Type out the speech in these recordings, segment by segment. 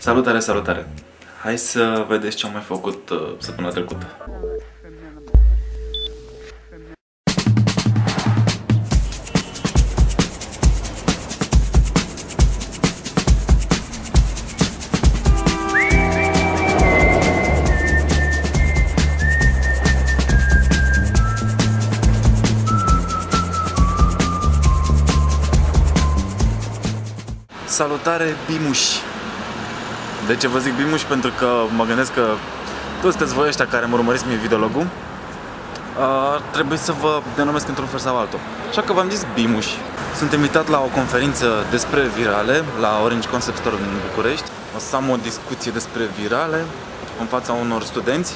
Salutare, salutare! Hai să vedeți ce am mai făcut săptămâna trecută. Salutare, bimuși! De ce vă zic bimuși? Pentru că mă gândesc că toți sunteți voi ăștia care mă urmăriți mie videologul. Trebuie să vă denumesc într-un fel sau altul. Așa că v-am zis bimuși. Sunt invitat la o conferință despre virale la Orange Concept Store în București. O să am o discuție despre virale în fața unor studenți.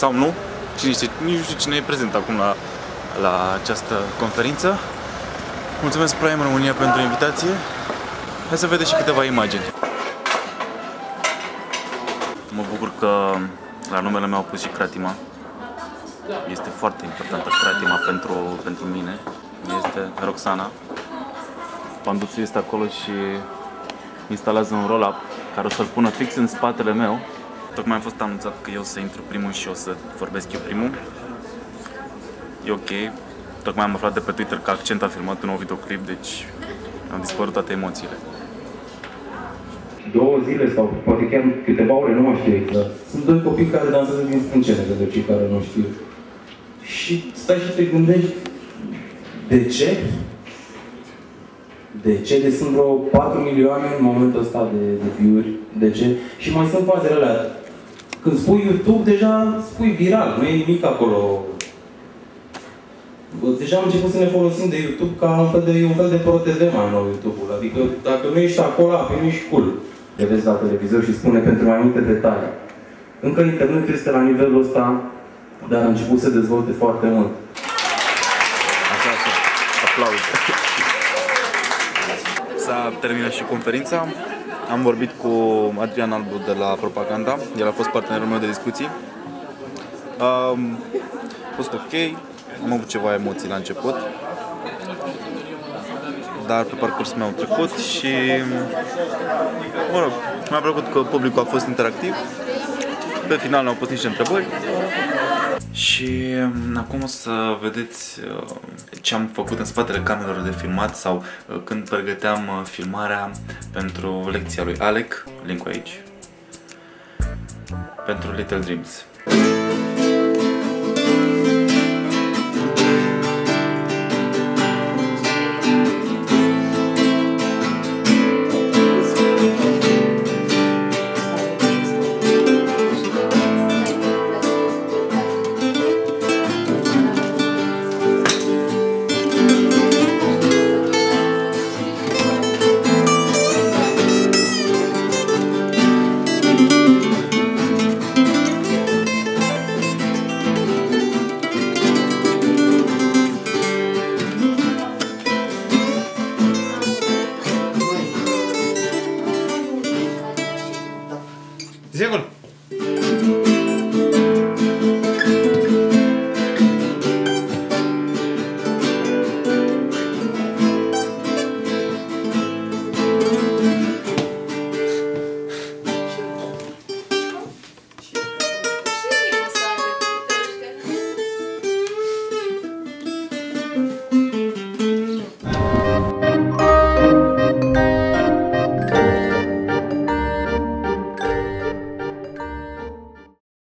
Sau nu, cine știe, nici nu știu cine e prezent acum la această conferință. Mulțumesc Prime România pentru invitație. Hai să vedeți și câteva imagini. Mă bucur că la numele meu au pus și cratima. Este foarte importantă cratima pentru mine. Este Roxana. Pandutzu este acolo și instalează un roll-up care o să-l pună fix în spatele meu. Tocmai am fost anunțat că eu o să intru primul și o să vorbesc eu primul. E ok. Tocmai am aflat de pe Twitter că Accent a filmat un nou videoclip, deci am dispărut toate emoțiile. 2 zile sau poate chiar câteva ore, nu mai știu exact. Sunt 2 copii care dansează din sprâncene, pentru cei care nu știu. Și stai și te gândești, de ce? De ce? Deci sunt vreo 4 milioane în momentul ăsta de view-uri. De ce? Și mai sunt fazele alea. Când spui YouTube, deja spui viral, nu e nimic acolo. Deja am început să ne folosim de YouTube ca un fel de ProTV mai nou YouTube-ul. Adică dacă nu ești acolo, apoi nu ești cool. Te vezi la televizor și spune pentru mai multe detalii. Încă internetul este la nivelul ăsta, dar a început să dezvolte foarte mult. Așa, așa. Aplauze. S-a terminat și conferința. Am vorbit cu Adrian Albu de la Propaganda. El a fost partenerul meu de discuții. A fost ok. Am avut ceva emoții la început, dar pe parcurs mi-au trecut și, mă rog, mi-a plăcut că publicul a fost interactiv. Pe final ne-au pus niște întrebări. Și acum o să vedeți ce am făcut în spatele camerelor de filmat sau când pregăteam filmarea pentru lecția lui Alec, link-ul aici, pentru Little Dreams. Sigur!